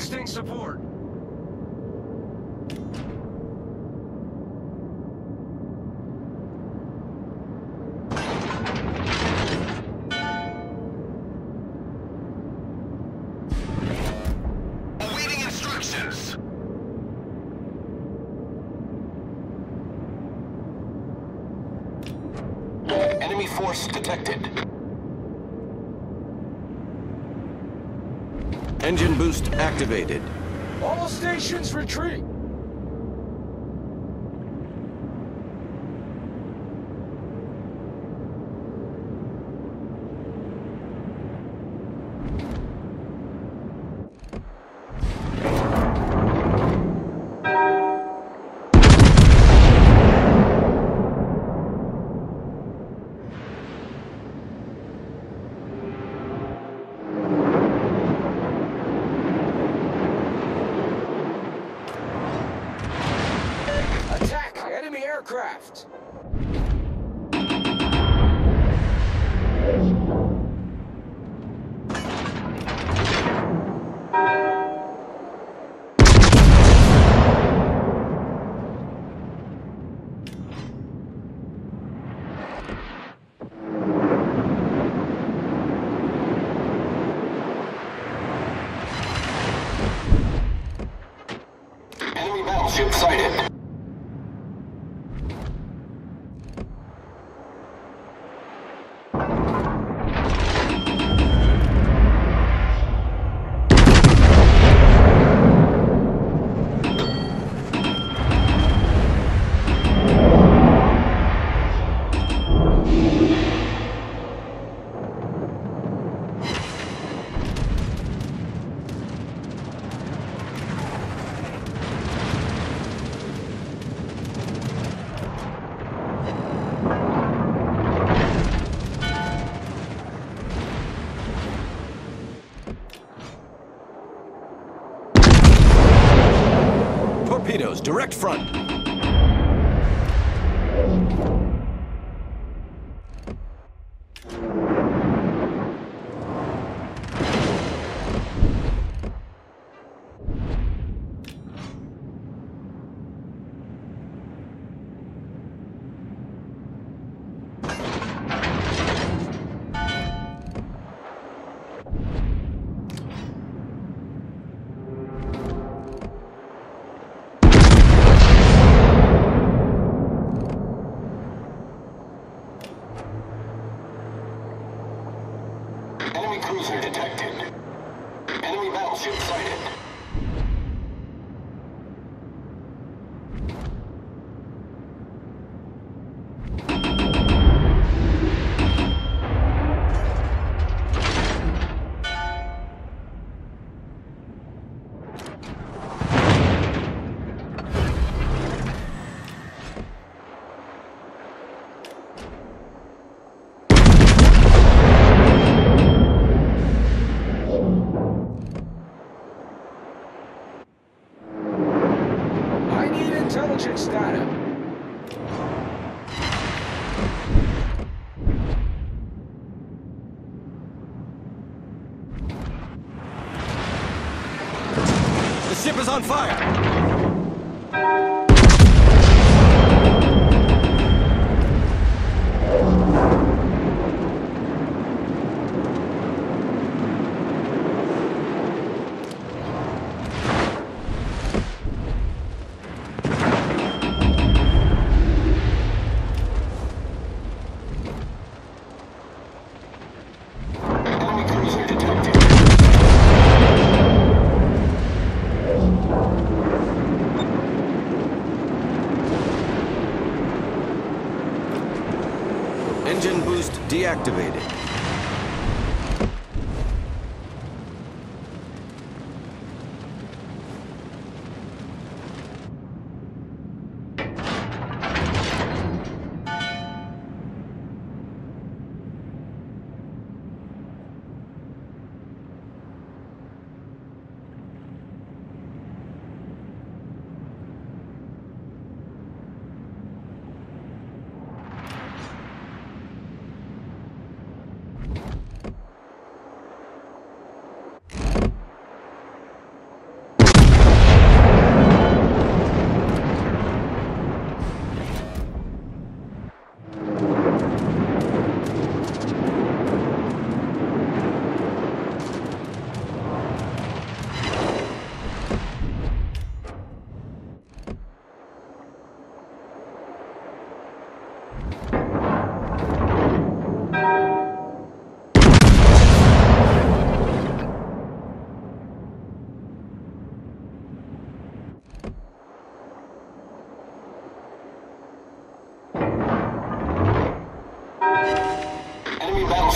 Requesting support. Enemy force detected. Engine boost activated. All stations retreat. Aircraft. Enemy battleship sighted. Torpedoes, direct front. Cruiser detected. Enemy battleship sighted. Intelligence data. The ship is on fire! Engine boost deactivated.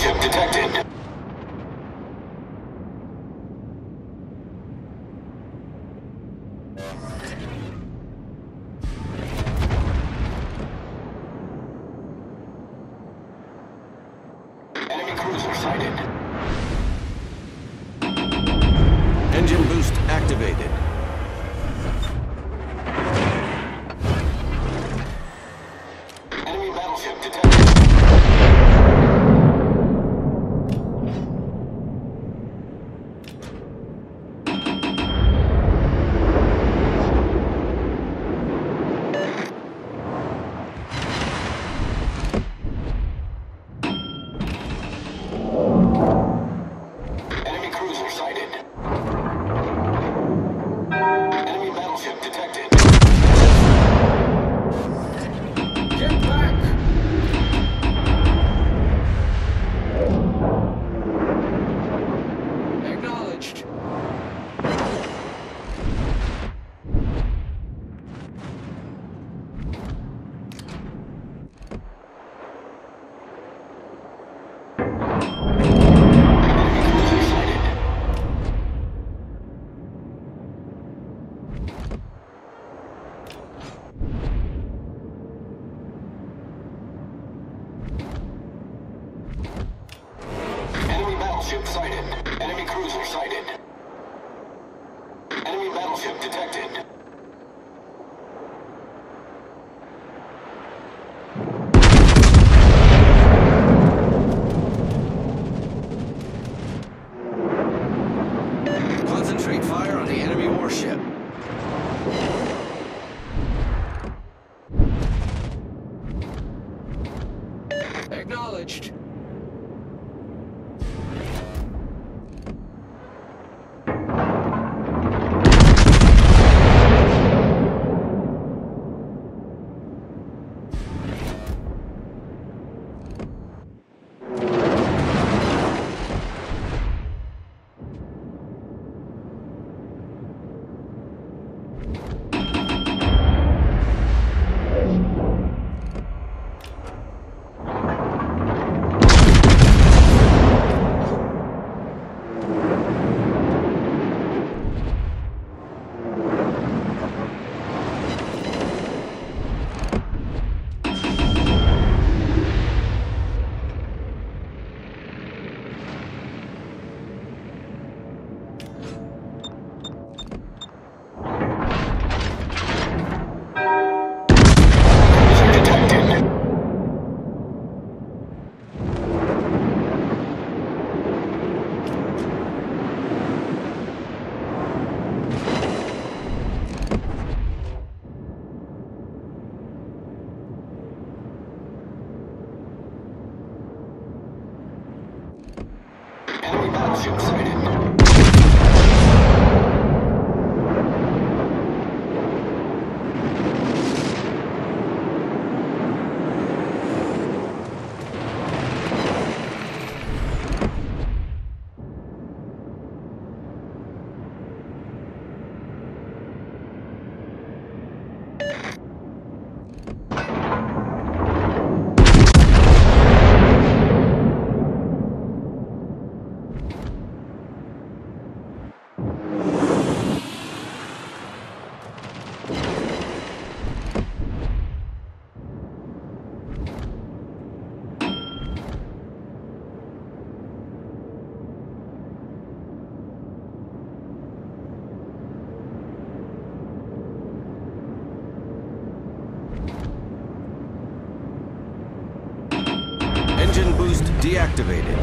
Ship detected. Enemy cruiser sighted. Engine boost activated. Enemy battleship detected. Ship sighted. Enemy cruiser sighted. Enemy battleship detected. Concentrate fire on the enemy warship. Acknowledged. Battleship sighted. Engine boost deactivated.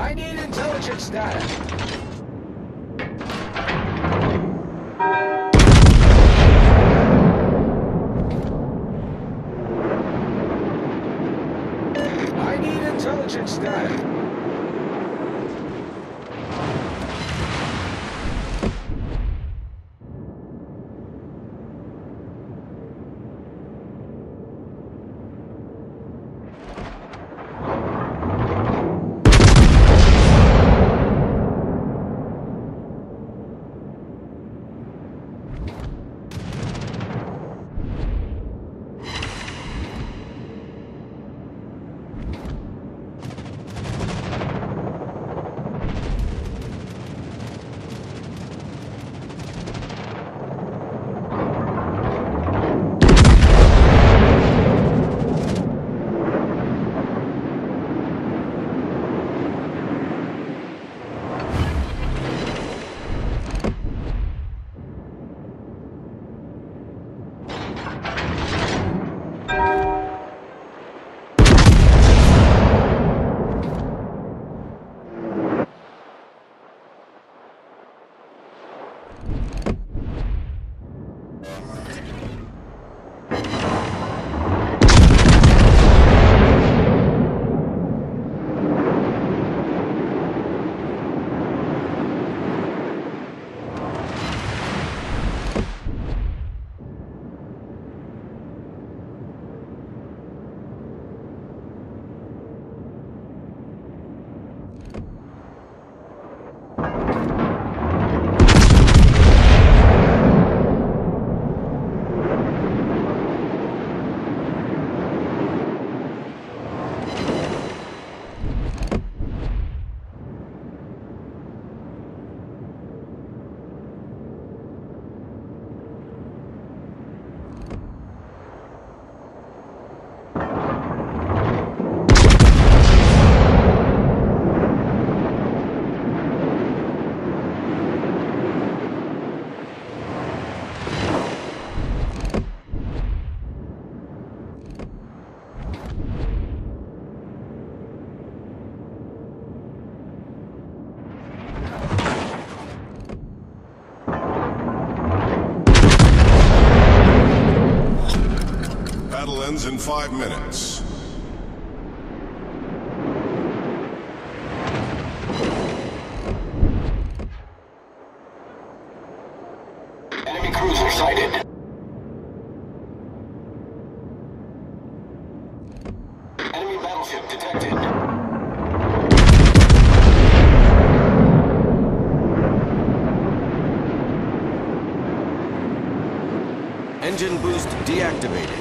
I need intelligence data. In 5 minutes. Enemy cruiser sighted. Enemy battleship detected. Engine boost deactivated.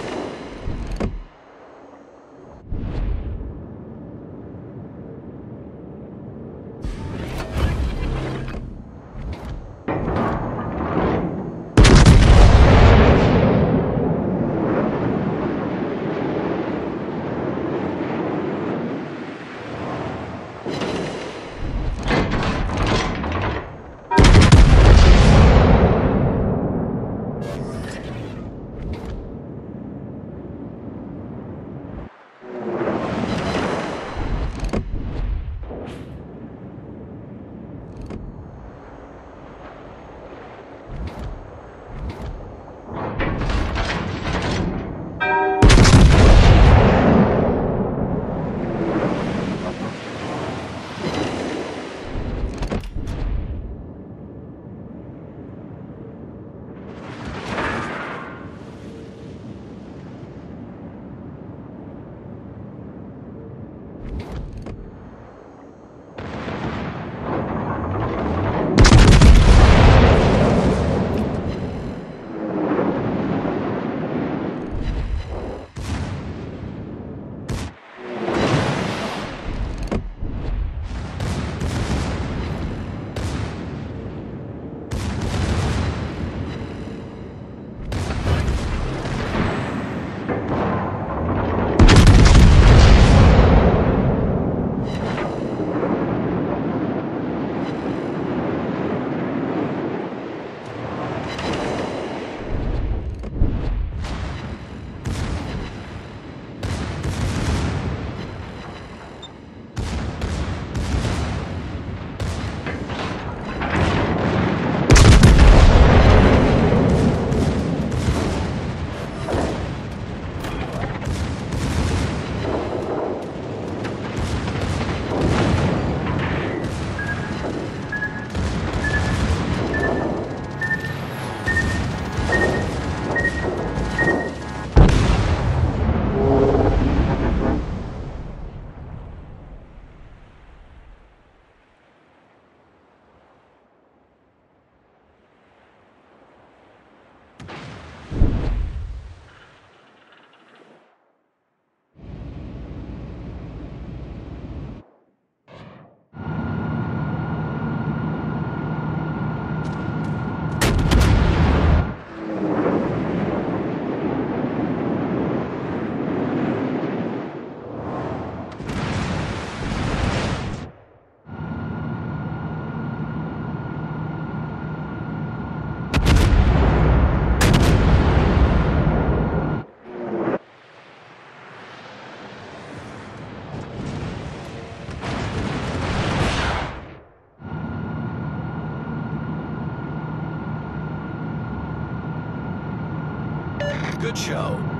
good show.